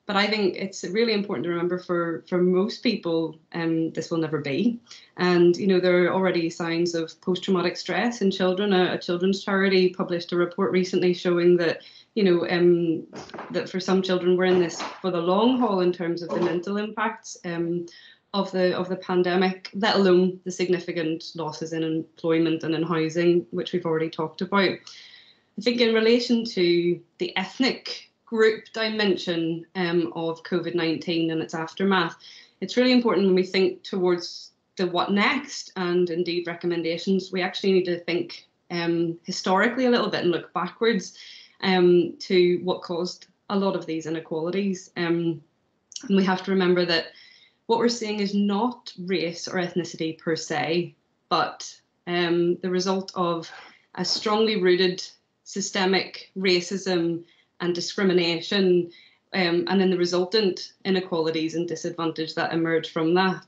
but I think it's really important to remember for, for most people, um, this will never be. And, you know, there are already signs of post-traumatic stress in children. A, a children's charity published a report recently showing that you know, um, that for some children we're in this for the long haul in terms of the mental impacts um, of the of the pandemic, let alone the significant losses in employment and in housing, which we've already talked about. I think in relation to the ethnic group dimension um, of COVID nineteen and its aftermath, it's really important when we think towards the what next and indeed recommendations, we actually need to think um, historically a little bit and look backwards um, to what caused a lot of these inequalities. Um, and we have to remember that what we're seeing is not race or ethnicity per se, but um, the result of a strongly rooted systemic racism and discrimination, um, and then the resultant inequalities and disadvantage that emerge from that.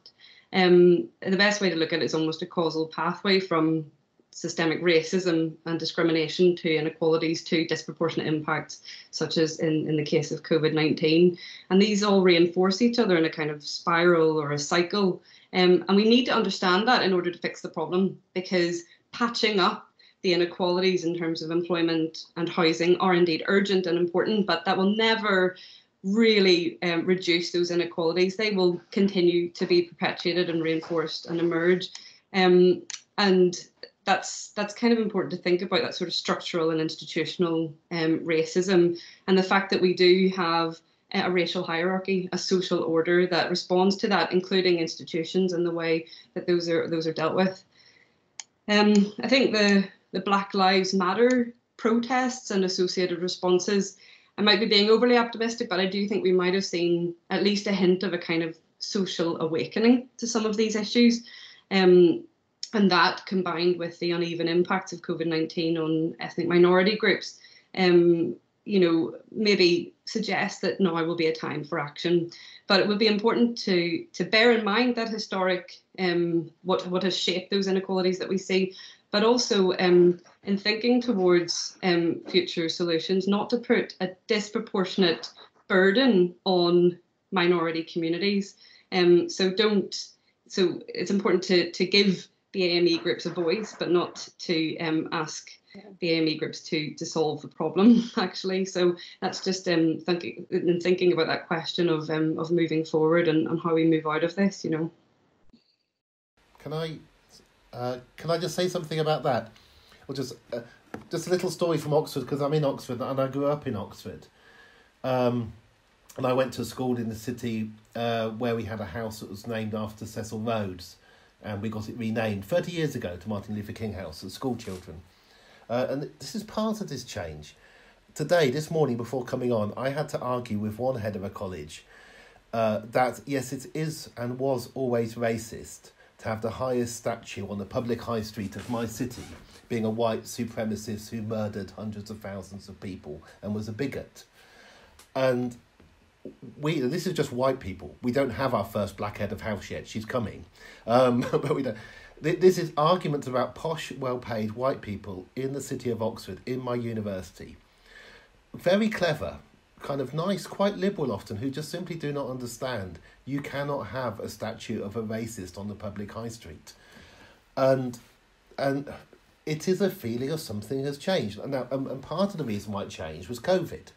Um, the best way to look at it is almost a causal pathway from systemic racism and discrimination to inequalities to disproportionate impacts, such as in, in the case of COVID nineteen. And these all reinforce each other in a kind of spiral or a cycle. Um, and we need to understand that in order to fix the problem, because patching up the inequalities in terms of employment and housing are indeed urgent and important, but that will never really um, reduce those inequalities. They will continue to be perpetuated and reinforced and emerge. Um, and that's that's kind of important to think about, that sort of structural and institutional um, racism, and the fact that we do have a racial hierarchy, a social order that responds to that, including institutions and the way that those are those are dealt with. Um, I think the the Black Lives Matter protests and associated responses, I might be being overly optimistic, but I do think we might have seen at least a hint of a kind of social awakening to some of these issues. Um, and that, combined with the uneven impacts of COVID nineteen on ethnic minority groups, um, you know, maybe suggests that now will be a time for action. But it would be important to to bear in mind that historic, um, what, what has shaped those inequalities that we see, but also um, in thinking towards um, future solutions, not to put a disproportionate burden on minority communities. Um, so don't. So it's important to to give B A M E groups a voice, but not to um, ask B A M E groups to to solve the problem. Actually, so that's just um, thinking and thinking about that question of um, of moving forward and, and how we move out of this. You know, can I? Uh, can I just say something about that? Well, just uh, just a little story from Oxford, because I'm in Oxford and I grew up in Oxford. Um, and I went to school in the city uh, where we had a house that was named after Cecil Rhodes, and we got it renamed thirty years ago to Martin Luther King House for school children. Uh, and this is part of this change. Today, this morning before coming on, I had to argue with one head of a college uh, that, yes, it is and was always racist to have the highest statue on the public high street of my city being a white supremacist who murdered hundreds of thousands of people and was a bigot. And we, and this is just white people. We don't have our first black head of house yet. She's coming. Um, but we don't. This is arguments about posh, well-paid white people in the city of Oxford, in my university. Very clever, kind of nice, quite liberal often, who just simply do not understand you cannot have a statue of a racist on the public high street. And and it is a feeling of something has changed. And, now, and part of the reason why it changed was COVID.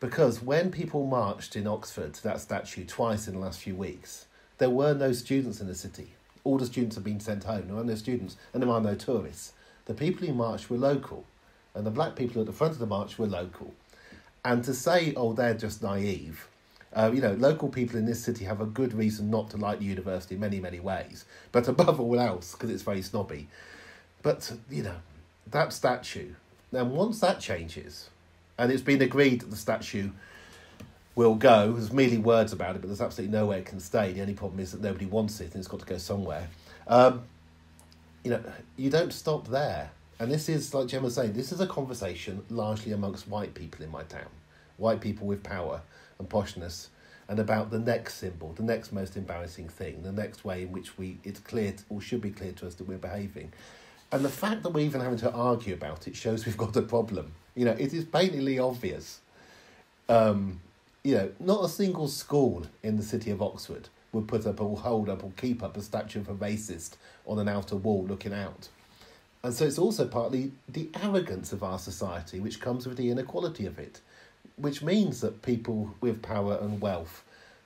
Because when people marched in Oxford to that statue twice in the last few weeks, there were no students in the city. All the students have been sent home. There are no students and there are no tourists. The people who marched were local. And the black people at the front of the march were local. And to say, oh, they're just naive. Uh, you know, local people in this city have a good reason not to like the university in many, many ways. But above all else, because it's very snobby. But, you know, that statue. Now, once that changes, and it's been agreed that the statue will go, there's merely words about it, but there's absolutely nowhere it can stay. The only problem is that nobody wants it and it's got to go somewhere. Um, you know, you don't stop there. And this is, like Gemma was saying, this is a conversation largely amongst white people in my town. White people with power and poshness, and about the next symbol, the next most embarrassing thing, the next way in which we it's clear to, or should be clear to us that we're behaving. And the fact that we're even having to argue about it shows we've got a problem. You know, it is patently obvious. Um, you know, not a single school in the city of Oxford would put up or hold up or keep up a statue of a racist on an outer wall looking out. And so it's also partly the arrogance of our society, which comes with the inequality of it, which means that people with power and wealth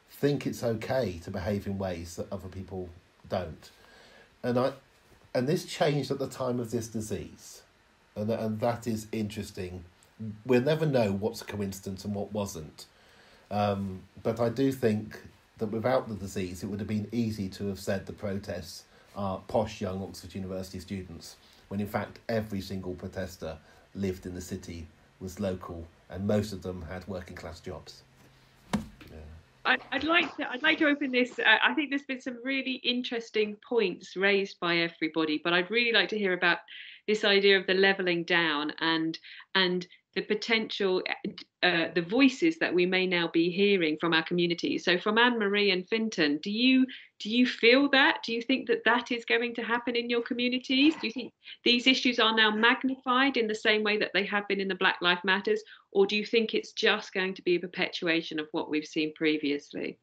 think it's okay to behave in ways that other people don't. And I, and this changed at the time of this disease. And, and that is interesting. We'll never know what's a coincidence and what wasn't. Um, but I do think that without the disease, it would have been easy to have said the protests are posh young Oxford University students, when in fact every single protester lived in the city, was local, and most of them had working class jobs. I'd like to, I'd like to open this, uh, I think there's been some really interesting points raised by everybody, but I'd really like to hear about this idea of the levelling down and and the potential, uh, the voices that we may now be hearing from our communities. So from Anne-Marie and Fintan, do you, do you feel that? Do you think that that is going to happen in your communities? Do you think these issues are now magnified in the same way that they have been in the Black Lives Matters? Or do you think it's just going to be a perpetuation of what we've seen previously?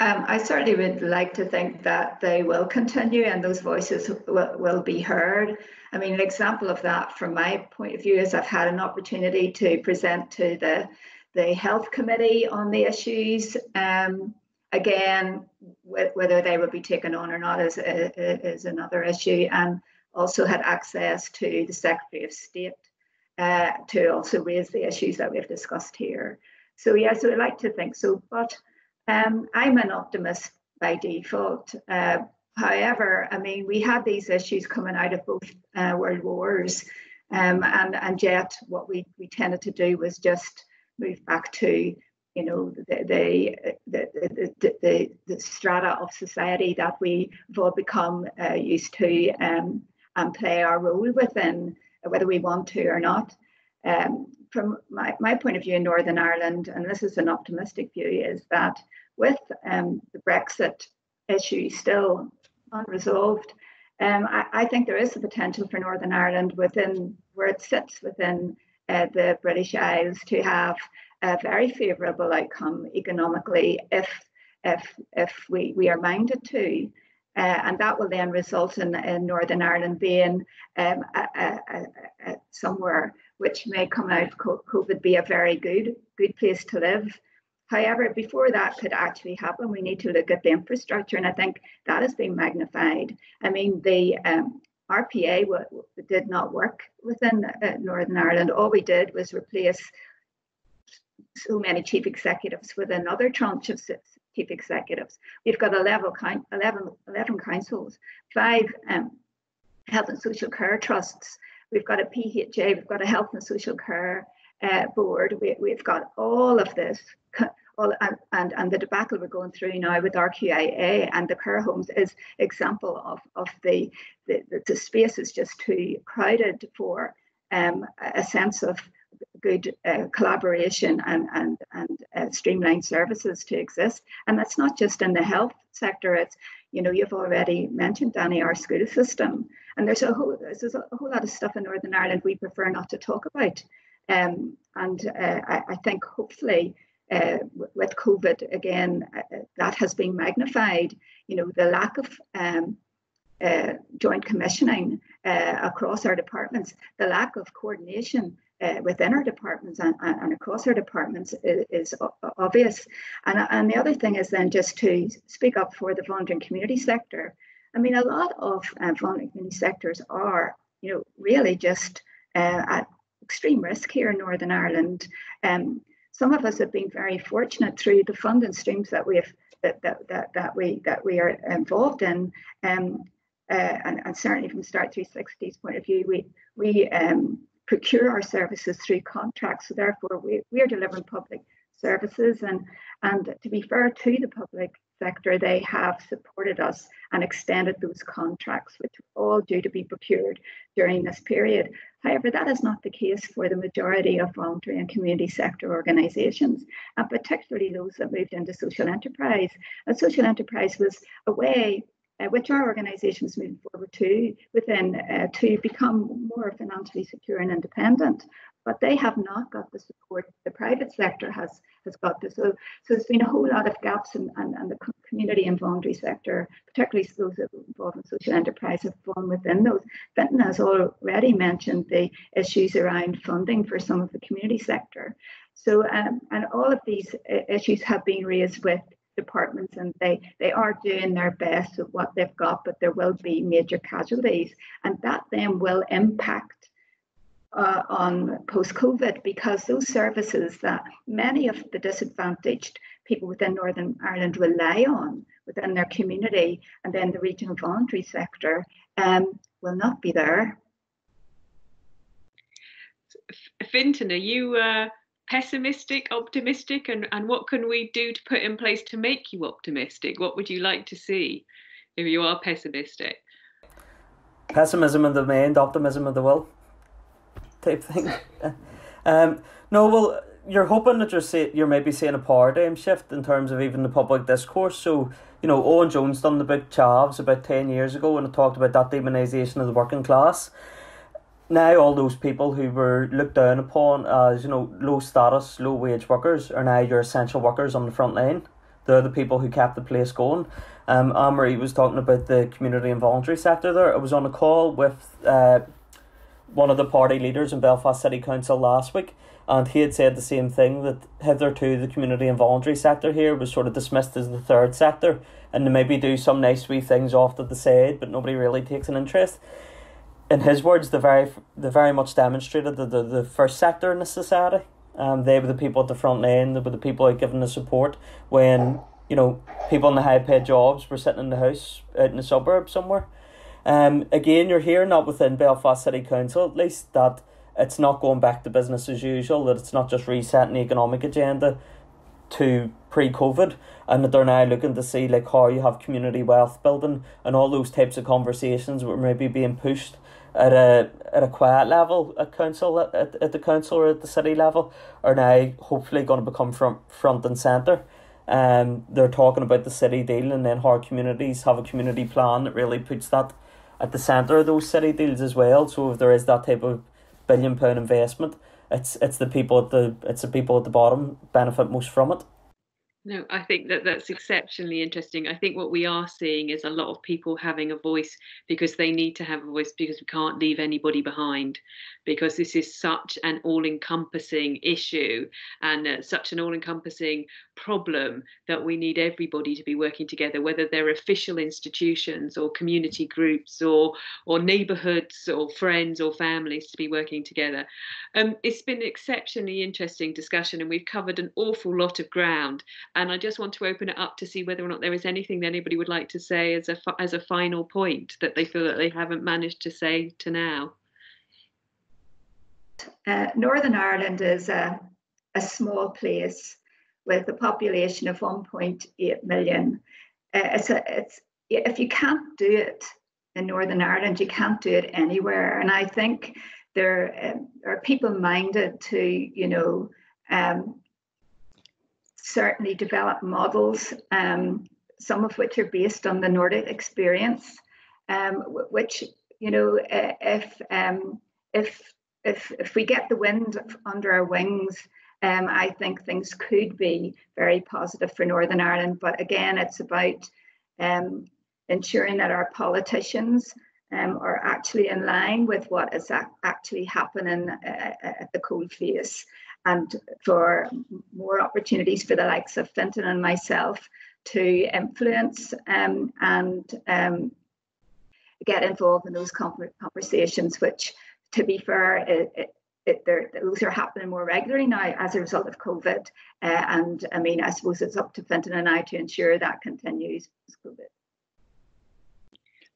Um, I certainly would like to think that they will continue and those voices will, will be heard. I mean, an example of that from my point of view is I've had an opportunity to present to the, the Health Committee on the issues. Um, again, wh whether they would be taken on or not is, is another issue. And also had access to the Secretary of State uh, to also raise the issues that we've discussed here. So yes, yeah, so I'd like to think so, but Um, I'm an optimist by default. Uh, however, I mean, we had these issues coming out of both uh, world wars, um, and, and yet what we, we tended to do was just move back to, you know, the, the, the, the, the, the strata of society that we've all become uh, used to um, and play our role within, whether we want to or not. Um, from my, my point of view in Northern Ireland, and this is an optimistic view, is that with um, the Brexit issue still unresolved, um, I, I think there is the potential for Northern Ireland within where it sits within uh, the British Isles to have a very favourable outcome economically if if if we, we are minded to. Uh, and that will then result in, in Northern Ireland being um, a, a, a, a somewhere which may come out of COVID be a very good, good place to live. However, before that could actually happen, we need to look at the infrastructure, and I think that has been magnified. I mean, the um, R P A w w did not work within uh, Northern Ireland. All we did was replace so many chief executives with another tranche of chief executives. We've got eleven, eleven councils, five um, health and social care trusts. We've got a P H A, we've got a health and social care uh, board. We, we've got all of this, all, and, and, and the debacle we're going through now with R Q I A and the care homes is example of, of the, the, the space is just too crowded for um, a sense of good uh, collaboration and, and, and uh, streamlined services to exist. And that's not just in the health sector, it's, you know, you've already mentioned, Danny, our school system. And there's a whole there's a whole lot of stuff in Northern Ireland we prefer not to talk about, um, and uh, I, I think hopefully uh, with COVID again uh, that has been magnified. You know, the lack of um, uh, joint commissioning uh, across our departments, the lack of coordination uh, within our departments and, and across our departments is, is obvious. And and the other thing is then just to speak up for the volunteer community sector. I mean, a lot of um, vulnerable community sectors are, you know, really just uh, at extreme risk here in Northern Ireland. Um, some of us have been very fortunate through the funding streams that we have that that that, that we that we are involved in, um, uh, and, and certainly from Start three sixty's point of view, we we um, procure our services through contracts. So therefore, we we are delivering public services, and and to be fair to the public sector, they have supported us and extended those contracts, which were all due to be procured during this period. However, that is not the case for the majority of voluntary and community sector organisations, and particularly those that moved into social enterprise. And social enterprise was a way uh, which our organisations moved forward to within uh, to become more financially secure and independent. But they have not got the support the private sector has has got this. So, so there's been a whole lot of gaps, and and the community and voluntary sector, particularly those that are involved in social enterprise, have fallen within those. Fintan has already mentioned the issues around funding for some of the community sector. So, um, and all of these issues have been raised with departments, and they they are doing their best with what they've got, but there will be major casualties, and that then will impact uh, on post-COVID, because those services that many of the disadvantaged people within Northern Ireland rely on within their community and then the regional voluntary sector um, will not be there. Fintan, are you uh, pessimistic, optimistic, and, and what can we do to put in place to make you optimistic? What would you like to see if you are pessimistic? Pessimism in the mind, optimism in the will type thing. um, no, well, you're hoping that you're see- you're maybe seeing a paradigm shift in terms of even the public discourse. So, you know, Owen Jones done the book Chavs about ten years ago, and it talked about that demonisation of the working class. Now all those people who were looked down upon as, you know, low status, low wage workers are now your essential workers on the front line. They're the people who kept the place going. Um, Anne-Marie was talking about the community and voluntary sector there. I was on a call with uh, one of the party leaders in Belfast City Council last week, and he had said the same thing, that hitherto the community and voluntary sector here was sort of dismissed as the third sector, and they maybe do some nice wee things off to the side, but nobody really takes an interest. In his words, they very they very much demonstrated that they're the first sector in the society. Um, they were the people at the front line, they were the people out giving the support when, you know, people in the high-paid jobs were sitting in the house out in the suburb somewhere. Um, again, you're hearing that within Belfast City Council, at least, that it's not going back to business as usual, that it's not just resetting the economic agenda to pre-COVID, and that they're now looking to see like how you have community wealth building and all those types of conversations were maybe being pushed at a at a quiet level at council at, at the council or at the city level are now hopefully going to become front front and centre. Um, they're talking about the city deal and then how communities have a community plan that really puts that at the centre of those city deals as well. So if there is that type of billion pound investment, it's it's the people at the it's the people at the bottom benefit most from it. No, I think that that's exceptionally interesting. I think what we are seeing is a lot of people having a voice because they need to have a voice, because we can't leave anybody behind, because this is such an all-encompassing issue and uh, such an all-encompassing problem that we need everybody to be working together, whether they're official institutions or community groups or or neighbourhoods or friends or families to be working together. Um, it's been an exceptionally interesting discussion and we've covered an awful lot of ground. And I just want to open it up to see whether or not there is anything that anybody would like to say as a, as a final point that they feel that they haven't managed to say to now. Uh, Northern Ireland is a, a small place with a population of one point eight million. Uh, it's a, it's, if you can't do it in Northern Ireland, you can't do it anywhere. And I think there um, are people minded to, you know, um, certainly develop models, um, some of which are based on the Nordic experience, um, which, you know, if, um, if, if, if we get the wind under our wings, um, I think things could be very positive for Northern Ireland. But again, it's about um, ensuring that our politicians um, are actually in line with what is actually happening at the coalface, and for more opportunities for the likes of Fintan and myself to influence um, and um, get involved in those conversations, which, to be fair, it, it, it, they're, those are happening more regularly now as a result of COVID. Uh, and I mean, I suppose it's up to Fintan and I to ensure that continues post-COVID.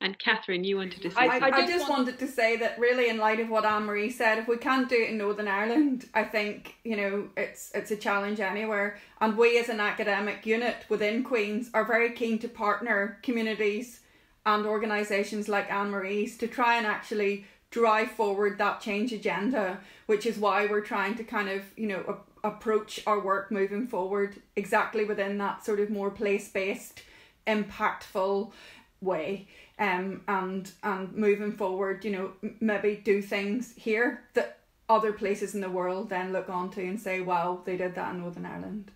And Catherine, you wanted to say I, something. I just wanted to say that really, in light of what Anne-Marie said, if we can't do it in Northern Ireland, I think, you know, it's it's a challenge anywhere. And we as an academic unit within Queen's are very keen to partner communities and organisations like Anne-Marie's to try and actually drive forward that change agenda, which is why we're trying to kind of, you know, a, approach our work moving forward exactly within that sort of more place-based, impactful way. Um, and and moving forward, you know, maybe do things here that other places in the world then look on to and say, wow, they did that in Northern Ireland.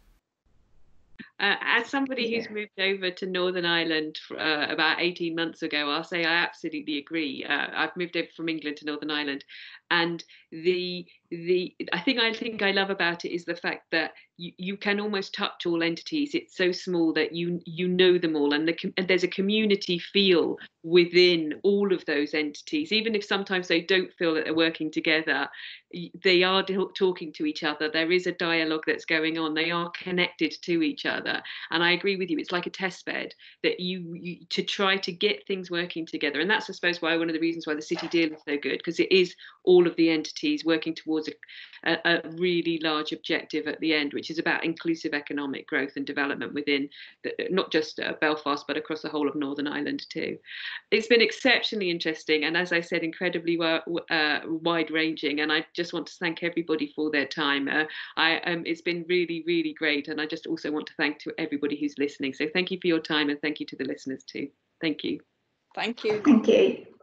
Uh, as somebody who's moved over to Northern Ireland uh, about eighteen months ago, I'll say I absolutely agree. Uh, I've moved over from England to Northern Ireland, and the the I think I think I love about it is the fact that you, you can almost touch all entities. It's so small that you you know them all, and, the, and there's a community feel within all of those entities. Even if sometimes they don't feel that they're working together, they are talking to each other. There is a dialogue that's going on. They are connected to each other. And I agree with you. It's like a test bed that you, you to try to get things working together. And that's, I suppose, why one of the reasons why the City Deal is so good, because it is all of the entities working towards a, a, a really large objective at the end, which is about inclusive economic growth and development within the, not just uh, Belfast, but across the whole of Northern Ireland too. It's been exceptionally interesting and, as I said, incredibly uh, wide-ranging, and I just want to thank everybody for their time. Uh, I, um, it's been really, really great, and I just also want to thank to everybody who's listening. So thank you for your time, and thank you to the listeners too. Thank you. Thank you. Thank you.